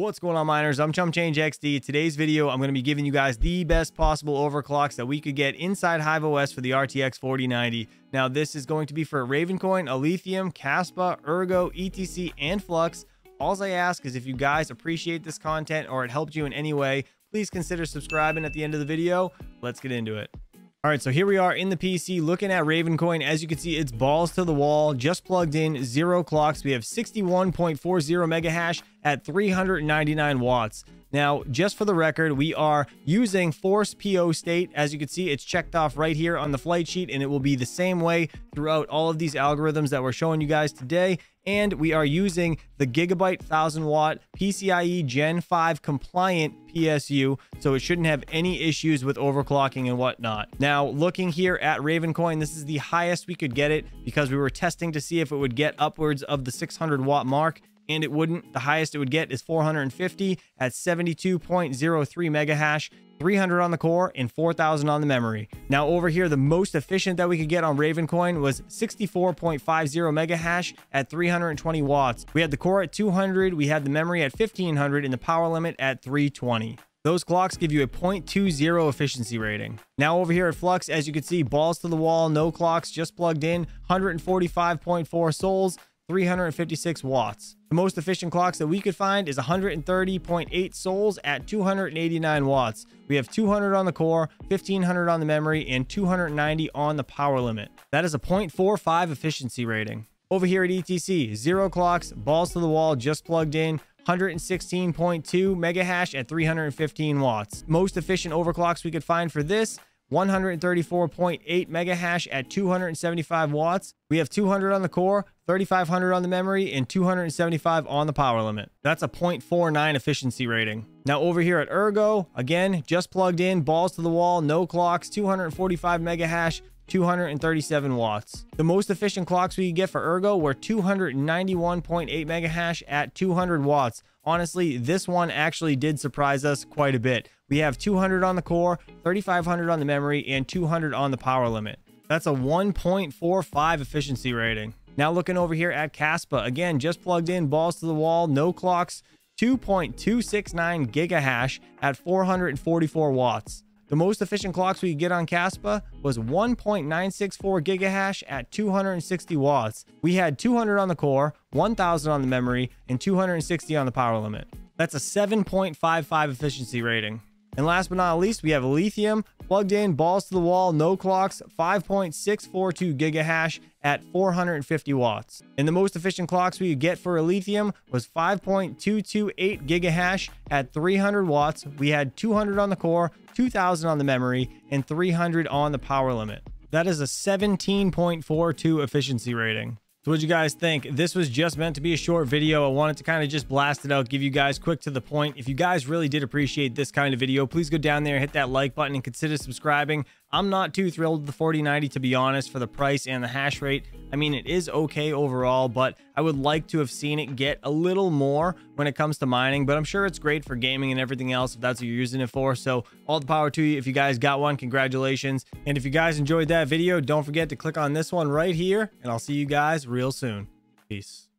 What's going on, miners? I'm ChumpChangeXD. Today's video, I'm going to be giving you guys the best possible overclocks that we could get inside HiveOS for the RTX 4090. Now, this is going to be for Ravencoin, Alephium, Kaspa, Ergo, ETC, and Flux. All I ask is if you guys appreciate this content or it helped you in any way, please consider subscribing at the end of the video. Let's get into it. All right, so here we are in the PC looking at Ravencoin. As you can see, it's balls to the wall, just plugged in, 0 clocks. We have 61.40 megahash at 399 watts. Now, just for the record, we are using force PO state. As you can see, it's checked off right here on the flight sheet, and it will be the same way throughout all of these algorithms that we're showing you guys today. And we are using the gigabyte 1000 watt PCIe Gen 5 compliant PSU, so it shouldn't have any issues with overclocking and whatnot. Now, looking here at Ravencoin, this is the highest we could get it because we were testing to see if it would get upwards of the 600 watt mark, and it wouldn't. The highest it would get is 450 at 72.03 megahash. 300 on the core and 4,000 on the memory. Now over here, the most efficient that we could get on Ravencoin was 64.50 megahash at 320 watts. We had the core at 200, we had the memory at 1500, and the power limit at 320. Those clocks give you a 0.20 efficiency rating. Now over here at Flux, as you can see, balls to the wall, no clocks, just plugged in, 145.4 souls, 356 watts. The most efficient clocks that we could find is 130.8 souls at 289 watts. We have 200 on the core, 1500 on the memory, and 290 on the power limit. That is a 0.45 efficiency rating. Over here at ETC, 0 clocks, balls to the wall, just plugged in, 116.2 megahash at 315 watts. Most efficient overclocks we could find for this, 134.8 megahash at 275 watts. We have 200 on the core, 3,500 on the memory, and 275 on the power limit. That's a 0.49 efficiency rating. Now over here at Ergo, again, just plugged in, balls to the wall, no clocks, 245 megahash, 237 watts. The most efficient clocks we could get for Ergo were 291.8 megahash at 200 watts. Honestly, this one actually did surprise us quite a bit. We have 200 on the core, 3,500 on the memory, and 200 on the power limit. That's a 1.45 efficiency rating. Now looking over here at Kaspa, again, just plugged in, balls to the wall, no clocks, 2.269 gigahash at 444 watts. The most efficient clocks we could get on Kaspa was 1.964 gigahash at 260 watts. We had 200 on the core, 1,000 on the memory, and 260 on the power limit. That's a 7.55 efficiency rating. And last but not least, we have Lithium, plugged in, balls to the wall, no clocks, 5.642 gigahash at 450 watts. And the most efficient clocks we could get for Alephium was 5.228 gigahash at 300 watts. We had 200 on the core, 2,000 on the memory, and 300 on the power limit. That is a 17.42 efficiency rating. So what'd you guys think? This was just meant to be a short video. I wanted to kind of just blast it out, give you guys quick to the point. If you guys really did appreciate this kind of video, please go down there, hit that like button, and consider subscribing. I'm not too thrilled with the 4090, to be honest, for the price and the hash rate. I mean, it is okay overall, but I would like to have seen it get a little more when it comes to mining, but I'm sure it's great for gaming and everything else if that's what you're using it for. So all the power to you. If you guys got one, congratulations. And if you guys enjoyed that video, don't forget to click on this one right here, and I'll see you guys real soon. Peace.